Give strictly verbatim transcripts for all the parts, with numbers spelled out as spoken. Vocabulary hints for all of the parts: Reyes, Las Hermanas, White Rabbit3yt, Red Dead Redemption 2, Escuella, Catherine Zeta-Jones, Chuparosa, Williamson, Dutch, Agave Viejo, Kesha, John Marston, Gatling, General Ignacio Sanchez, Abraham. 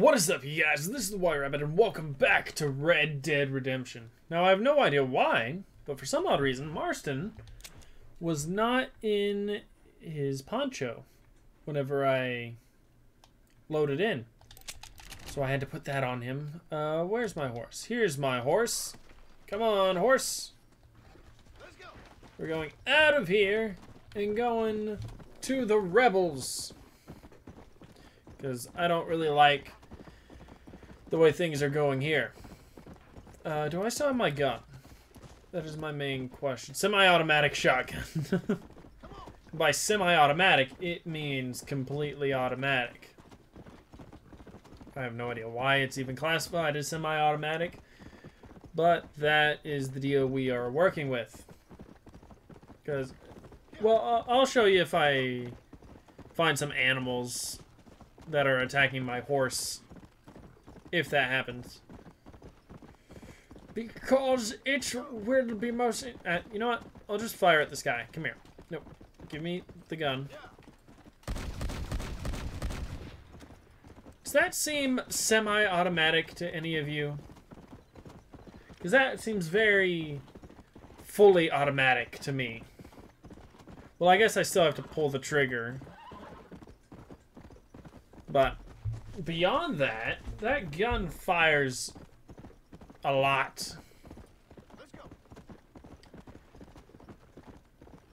What is up, you guys? This is the White Rabbit, and welcome back to Red Dead Redemption. Now, I have no idea why, but for some odd reason, Marston was not in his poncho whenever I loaded in. So I had to put that on him. Uh, where's my horse? Here's my horse. Come on, horse. Let's go. We're going out of here and going to the rebels. Because I don't really like the way things are going here. Uh, do I still have my gun? That is my main question. Semi-automatic shotgun. By semi-automatic, it means completely automatic. I have no idea why it's even classified as semi-automatic. But that is the deal we are working with. Because, well, I'll show you if I find some animals that are attacking my horse, if that happens. Because it will be most... Uh, you know what? I'll just fire at this guy. Come here. Nope. Give me the gun. Does that seem semi-automatic to any of you? Because that seems very fully automatic to me. Well, I guess I still have to pull the trigger. But beyond that, that gun fires a lot. Let's go.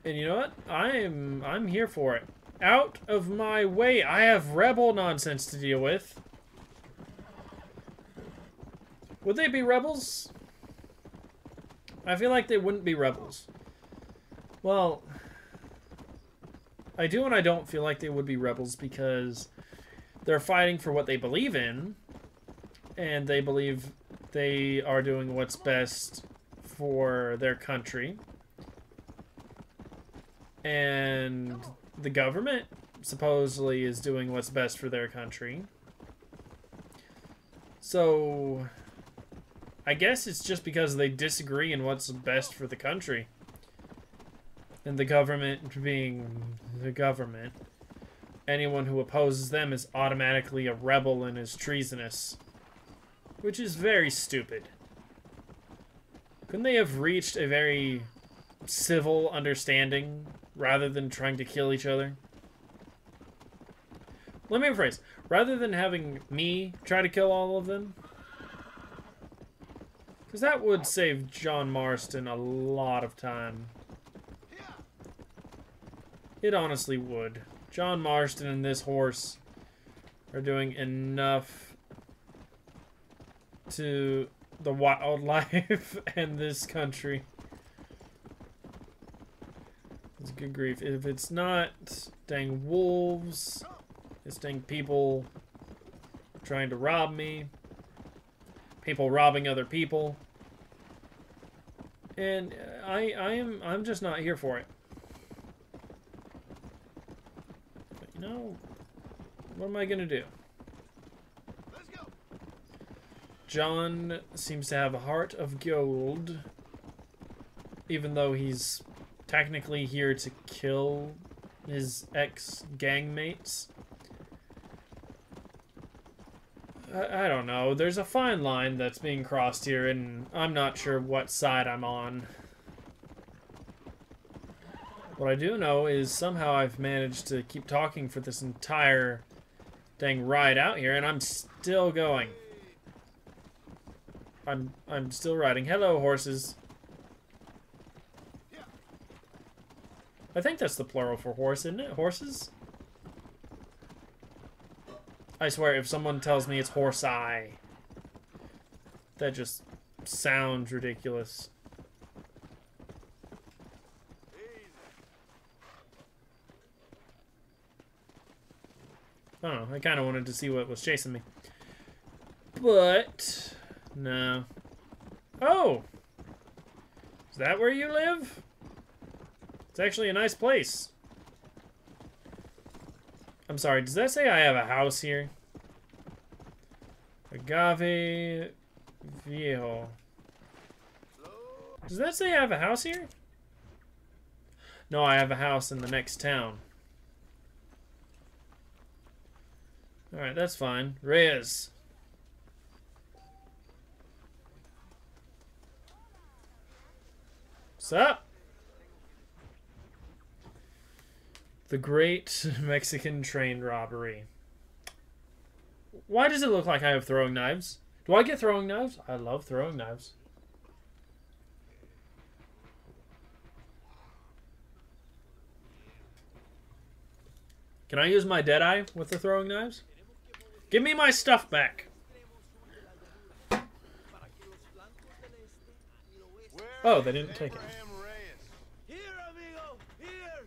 And you know what? I'm I'm here for it. Out of my way. I have rebel nonsense to deal with. Would they be rebels? I feel like they wouldn't be rebels. Well, I do and I don't feel like they would be rebels because they're fighting for what they believe in, and they believe they are doing what's best for their country. And the government supposedly is doing what's best for their country. So I guess it's just because they disagree in what's best for the country. And the government being the government. Anyone who opposes them is automatically a rebel and is treasonous. Which is very stupid. Couldn't they have reached a very civil understanding rather than trying to kill each other? Let me rephrase. Rather than having me try to kill all of them. Because that would save John Marston a lot of time. It honestly would. John Marston and this horse are doing enough to the wildlife and this country. It's good grief. If it's not dang wolves, it's dang people trying to rob me, people robbing other people, and I, I am, I'm just not here for it. No. What am I gonna do? Let's go. John seems to have a heart of gold, even though he's technically here to kill his ex-gangmates. I, I don't know. There's a fine line that's being crossed here, and I'm not sure what side I'm on. What I do know is somehow I've managed to keep talking for this entire dang ride out here, and I'm still going. I'm I'm still riding. Hello, horses. I think that's the plural for horse, isn't it? Horses? I swear, if someone tells me it's horse-eye, that just sounds ridiculous. I don't know, I kind of wanted to see what was chasing me. But, no. Oh! Is that where you live? It's actually a nice place. I'm sorry, does that say I have a house here? Agave Viejo. Does that say I have a house here? No, I have a house in the next town. Alright, that's fine. Reyes. What's up? The Great Mexican Train Robbery. Why does it look like I have throwing knives? Do I get throwing knives? I love throwing knives. Can I use my Deadeye with the throwing knives? Give me my stuff back. Oh, they didn't take it. Here, amigo, here.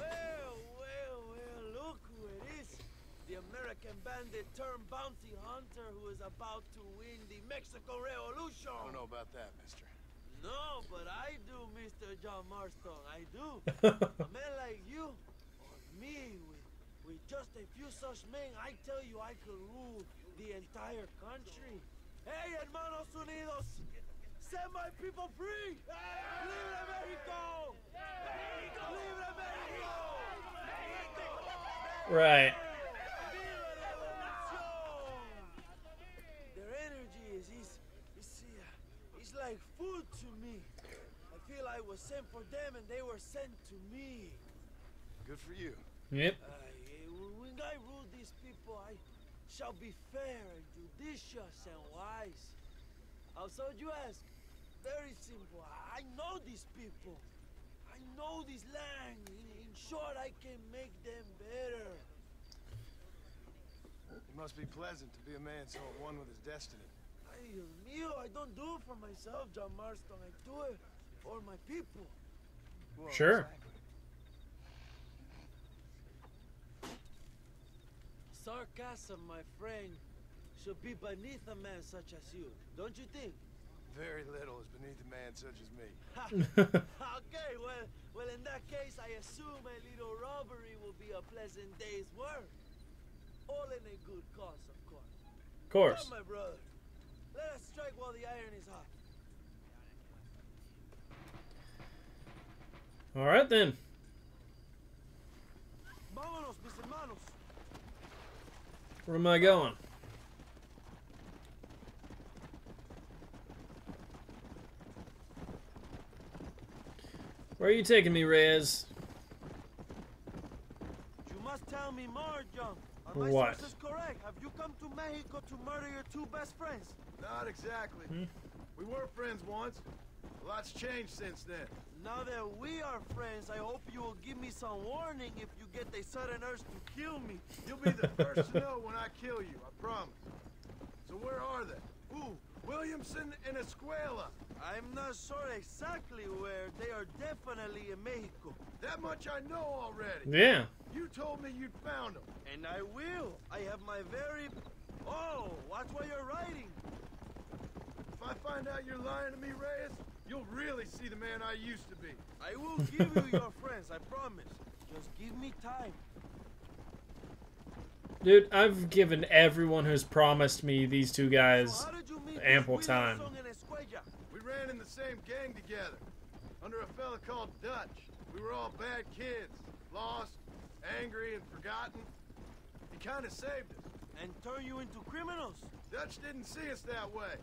Well, well, well, look who it is. The American bandit turned bounty hunter who is about to win the Mexican Revolution. I don't know about that, mister. No, but I do, Mister John Marston. I do. A man like you or me with With just a few such men, I tell you, I could rule the entire country. Hey, hermanos unidos, set my people free! Hey, libre Mexico! Mexico! Libre Mexico! Mexico! Right. Their energy is, is, is, uh, is like food to me. I feel I was sent for them and they were sent to me. Good for you. Yep. Uh, When I rule these people, I shall be fair and judicious and wise. How so, you ask? Very simple. I know these people. I know this land. In, in short, I can make them better. It must be pleasant to be a man so at one with his destiny. Ay, Dios mío, I don't do it for myself, John Marston. I do it for my people. Well, sure. Exactly. Sarcasm, my friend, should be beneath a man such as you, don't you think? Very little is beneath a man such as me. Okay, well, well, in that case, I assume a little robbery will be a pleasant day's work. All in a good cause, of course. Of course. Come, my brother. Let us strike while the iron is hot. All right, then. Vámonos, mis hermanos. Where am I going? Where are you taking me, Reyes? You must tell me more, John. Are my sources correct? Have you come to Mexico to murder your two best friends? Not exactly. Hmm? We were friends once. A lot's changed since then. Now that we are friends, I hope you will give me some warning if you get a sudden urge to kill me. You'll be the first to know when I kill you, I promise. So where are they? Ooh, Williamson and Escuella. I'm not sure exactly where. They are definitely in Mexico. That much I know already. Yeah. You told me you'd found them. And I will. I have my very... Oh, watch what you're writing. If I find out you're lying to me, Reyes, you'll really see the man I used to be. I will give you your friends, I promise. Just give me time. Dude, I've given everyone who's promised me these two guys ample time. We ran in the same gang together, under a fella called Dutch. We were all bad kids, lost, angry, and forgotten. He kind of saved us. And turned you into criminals? Dutch didn't see us that way.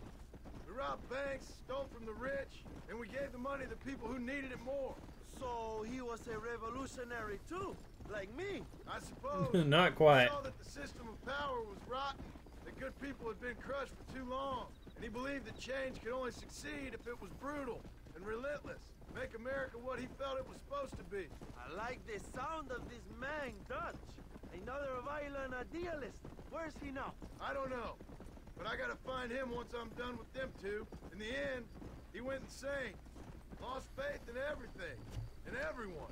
We robbed banks, stole from the rich, and we gave the money to people who needed it more. So he was a revolutionary too, like me, I suppose. Not quite. He saw that the system of power was rotten, that good people had been crushed for too long, and he believed that change could only succeed if it was brutal and relentless. Make America what he felt it was supposed to be. I like the sound of this man, Dutch. Another violent idealist. Where's he now? I don't know. But I gotta find him once I'm done with them two. In the end, he went insane. Lost faith in everything. In everyone.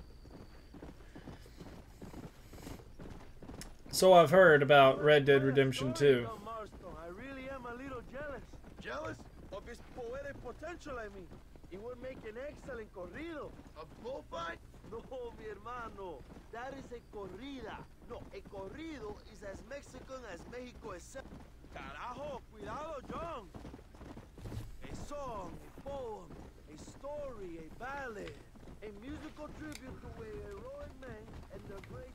So I've heard about Red Dead Redemption two. I really am a little jealous. Jealous? Of his poetic potential, I mean. It would make an excellent corrido. A bullfight? No, mi hermano. That is a corrida. No, a corrido is as Mexican as Mexico is. Carajo, cuidado, John. A song, a poem, a story, a ballad, a musical tribute to a heroic man and the great.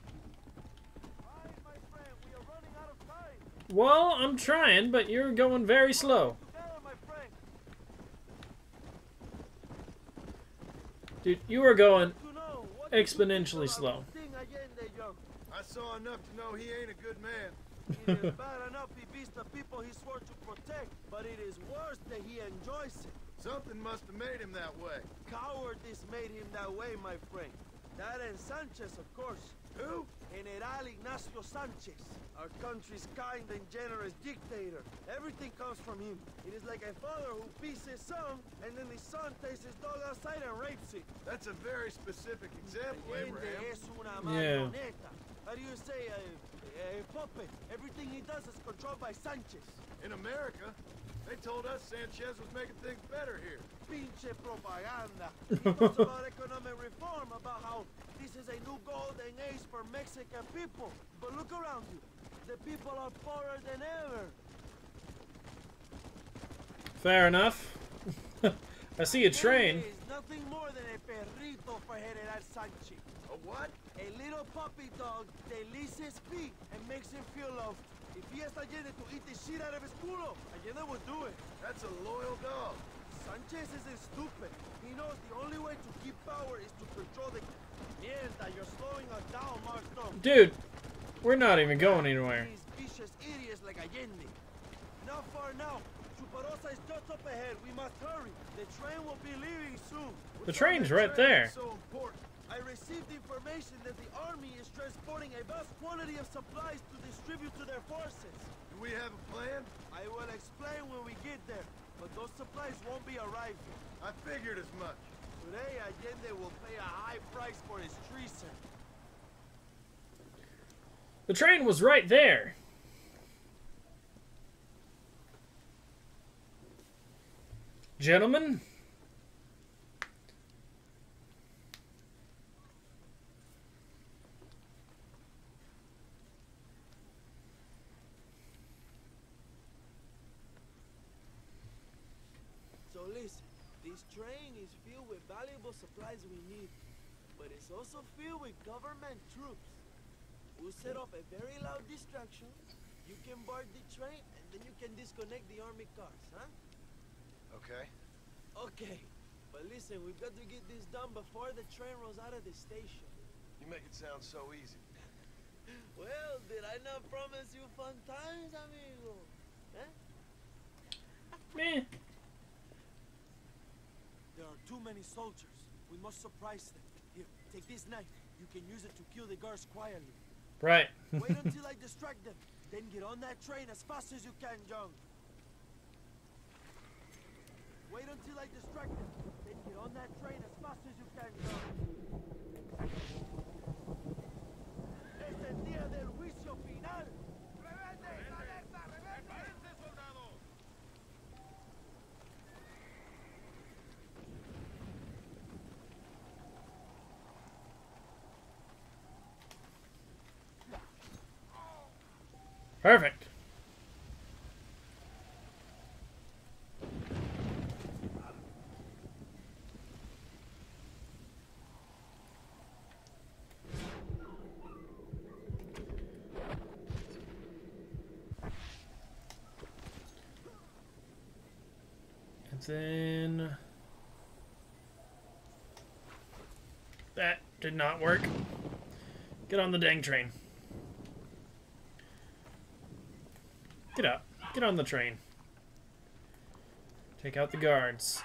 Hi, my friend, we are running out of time. Well, I'm trying, but you're going very slow. Together, my friend. Dude, you are going exponentially slow. I saw enough to know he ain't a good man. It is bad enough he beats the people he swore to protect, but it is worse that he enjoys it. Something must have made him that way. Cowardice made him that way, my friend. That and Sanchez, of course. Who? General Ignacio Sanchez. Our country's kind and generous dictator. Everything comes from him. It is like a father who beats his son, and then his son takes his dog outside and rapes it. That's a very specific example, Abraham. Yeah. How do you say, uh, uh, puppet? Everything he does is controlled by Sanchez. In America, they told us Sanchez was making things better here. Pinche propaganda. He talks about economic reform, about how this is a new golden age for Mexican people. But look around you. The people are poorer than ever. Fair enough. I see a train. Nothing more than a perrito for General Sanchez. A what? A little puppy dog that leaves his feet and makes him feel loved. If he asked Allende to eat the shit out of his culo, Allende would do it. That's a loyal dog. Sanchez isn't stupid. He knows the only way to keep power is to control the... Mierda, you're slowing us down, Marston. Dude, we're not even going anywhere. These vicious idiots like Allende. Not far now. Chuparosa is just up ahead. We must hurry. The train will be leaving soon. The train's right there. So important. I received information that the army is transporting a vast quantity of supplies to distribute to their forces. Do we have a plan? I will explain when we get there, but those supplies won't be arriving. I figured as much. Today, Allende will pay a high price for his treason. The train was right there. Gentlemen, so listen, this train is filled with valuable supplies we need, but it's also filled with government troops. We'll set up a very loud distraction. You can board the train and then you can disconnect the army cars, huh? Okay. Okay. But listen, we've got to get this done before the train rolls out of the station. You make it sound so easy. Well, did I not promise you fun times, amigo? Huh? Meh. There are too many soldiers. We must surprise them. Here, take this knife. You can use it to kill the guards quietly. Right. Wait until I distract them. Then get on that train as fast as you can, John. Wait until I distract them, then get on that train as fast as you can. Es el día del juicio final. Rebelde, alerta, rebelde, soldado. Perfect. Then that did not work. Get on the dang train. Get up. Get on the train. Take out the guards.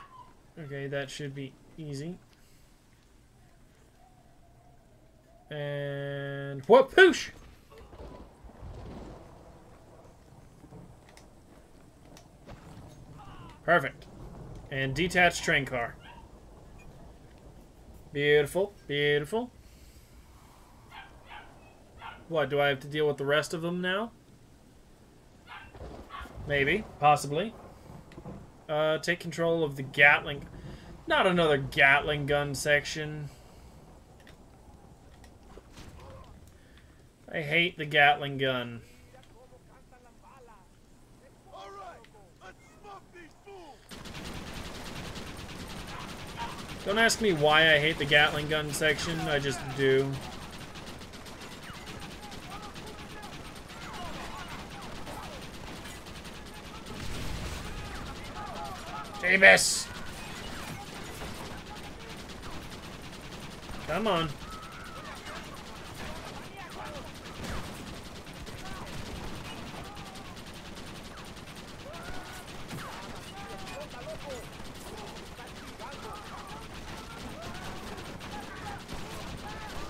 Okay, that should be easy. And whoop poosh! Perfect. And detached train car. Beautiful, beautiful. What, do I have to deal with the rest of them now? Maybe, possibly. Uh, take control of the Gatling. Not another Gatling gun section. I hate the Gatling gun. Don't ask me why I hate the Gatling gun section, I just do. Davis! Come on.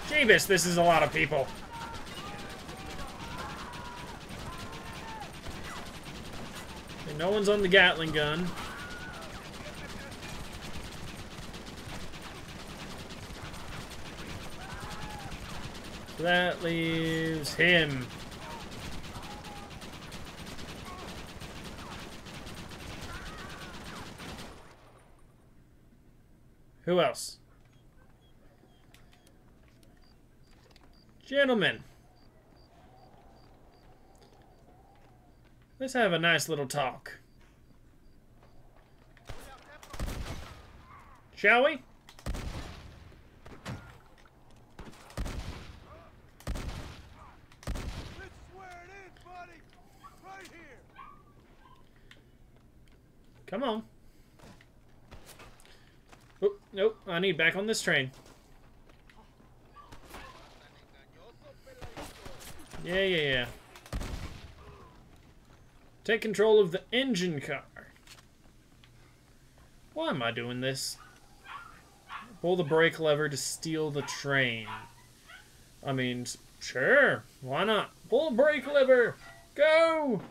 Jeebus, this is a lot of people. And no one's on the Gatling gun. So that leaves him. Who else? Gentlemen, let's have a nice little talk, shall we? Come on. Oh, nope, I need back on this train. Yeah, yeah, yeah. Take control of the engine car. Why am I doing this? Pull the brake lever to steal the train. I mean, sure, why not? Pull the brake lever! Go!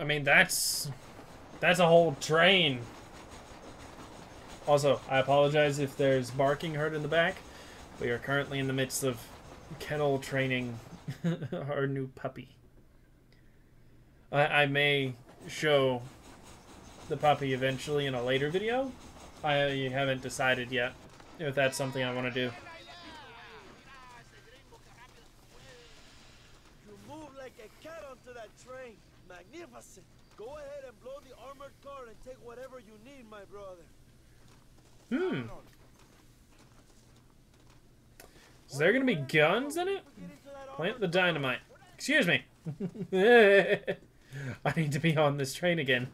I mean, that's that's a whole train. Also, I apologize if there's barking heard in the back. We are currently in the midst of kennel training our new puppy. I, I may show the puppy eventually in a later video. I haven't decided yet if that's something I want to do. You move like a cat onto that train. Magnificent! Go ahead and blow the armored car and take whatever you need, my brother. Hmm. Is there gonna be guns in it? Plant the dynamite. Excuse me. I need to be on this train again.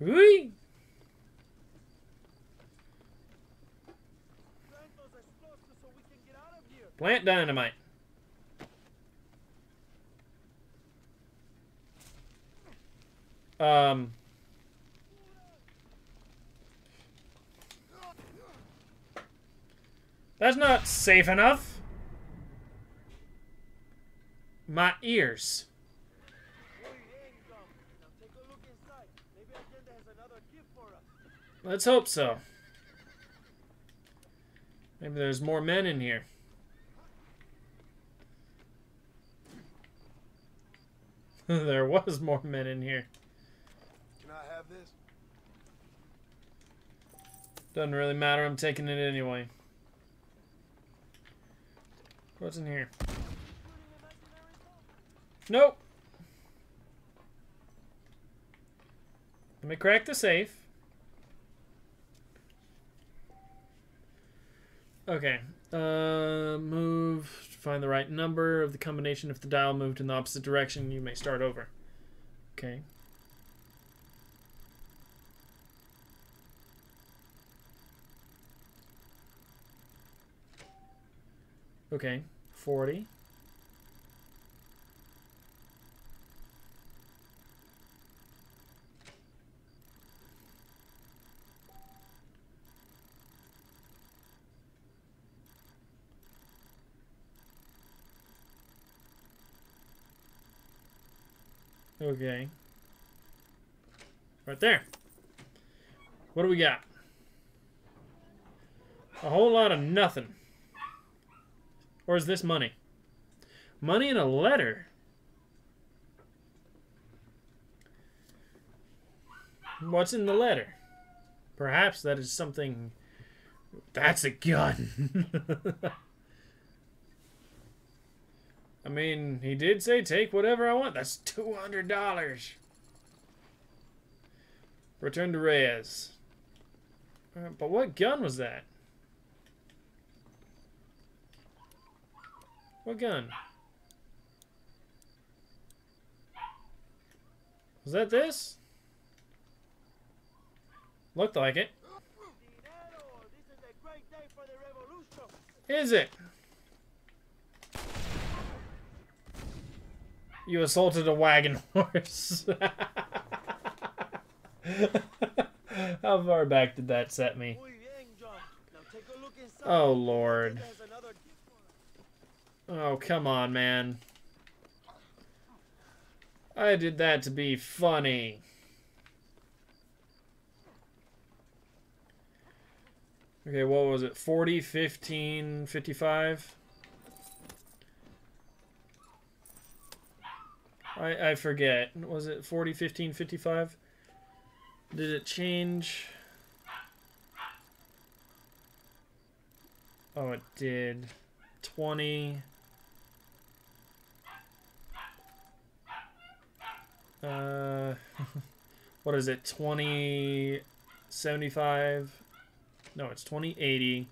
Whee! Plant dynamite. Um. That's not safe enough. My ears. Let's hope so. Maybe there's more men in here. There was more men in here. This doesn't really matter, I'm taking it anyway. What's in here? Nope. Let me crack the safe. Okay. Uh, move. Find the right number of the combination. If the dial moved in the opposite direction, you may start over. Okay. Okay, forty. Okay. Right there. What do we got? A whole lot of nothing. Or is this money? Money in a letter. What's in the letter? Perhaps that is something. That's a gun. I mean, he did say take whatever I want. That's two hundred dollars. Return to Reyes. But what gun was that? What gun? Was that this? Looked like it. Is it? You assaulted a wagon horse. How far back did that set me? Oh, Lord. Oh, come on, man. I did that to be funny. Okay, what was it? forty, fifteen, fifty-five? I, I forget. Was it forty, fifteen, fifty-five? Did it change? Oh, it did. twenty. Uh, what is it? twenty, seventy-five? No, it's twenty eighty.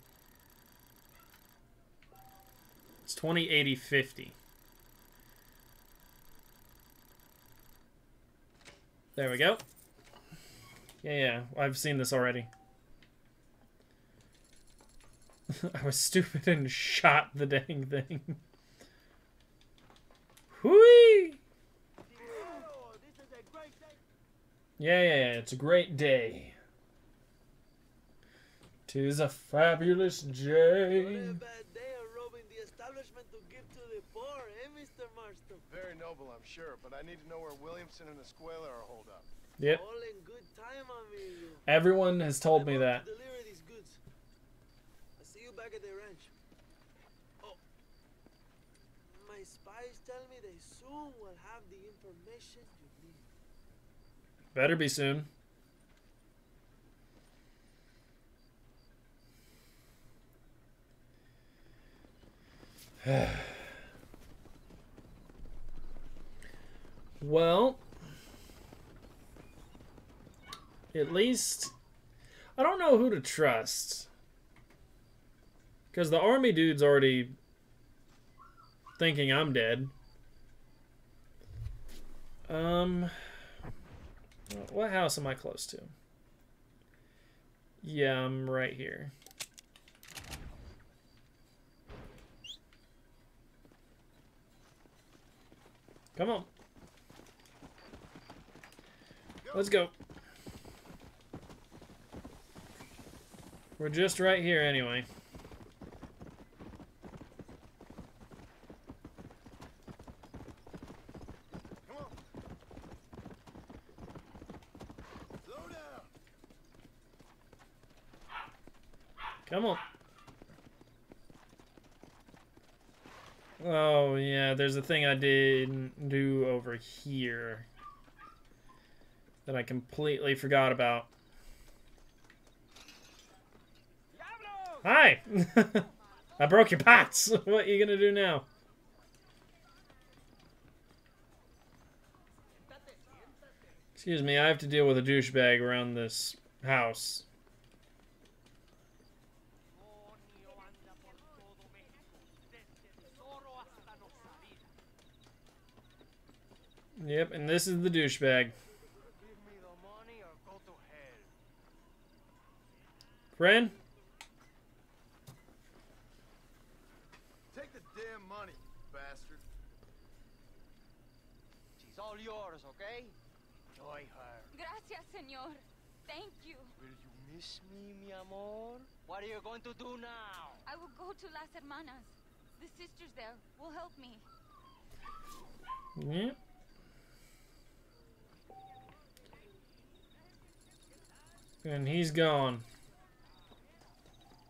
It's twenty eighty fifty. There we go. Yeah, yeah, I've seen this already. I was stupid and shot the dang thing. Whee! Yeah, yeah, yeah, it's a great day. 'Tis a fabulous day. What a bad day of robbing the establishment to give to the poor, eh, Mister Marston? Very noble, I'm sure, but I need to know where Williamson and Escuella are holed up. Yep. All in good time, amigo. Everyone has told I'm me that. To deliver these goods. I'll see you back at the ranch. Oh, my spies tell me they soon will have the information you need. Better be soon. Well, at least I don't know who to trust, because the army dude's already thinking I'm dead. Um, what house am I close to? Yeah, I'm right here. Come on. Let's go. We're just right here anyway. Come on. Slow down. Come on. Oh, yeah, there's a thing I didn't do over here that I completely forgot about. Hi! I broke your pots! What are you gonna do now? Excuse me, I have to deal with a douchebag around this house. Yep, and this is the douchebag. Friend? Take the damn money, bastard. She's all yours, okay? Enjoy her. Gracias, señor. Thank you. Will you miss me, mi amor? What are you going to do now? I will go to Las Hermanas. The sisters there will help me. Yep. Yeah. And he's gone.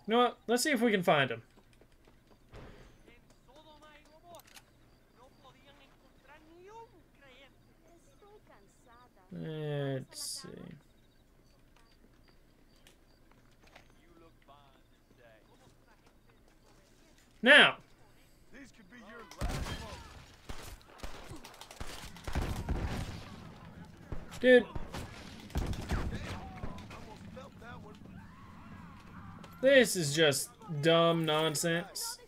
You know what? Let's see if we can find him. Let's see. Now! These could be your last one. Dude. This is just dumb nonsense.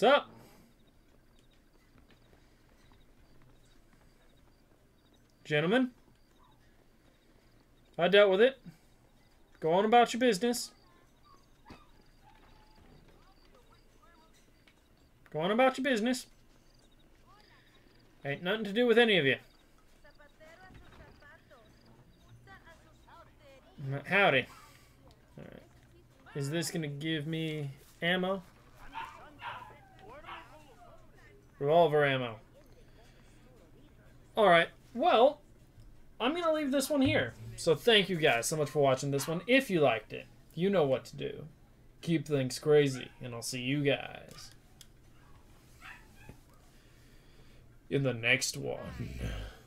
What's up? Gentlemen, I dealt with it. Go on about your business. Go on about your business. Ain't nothing to do with any of you. Howdy. All right. Is this gonna give me ammo? Revolver ammo. All right. Well, I'm gonna leave this one here. So thank you guys so much for watching this one. If you liked it, you know what to do. Keep things crazy, and I'll see you guys in the next one.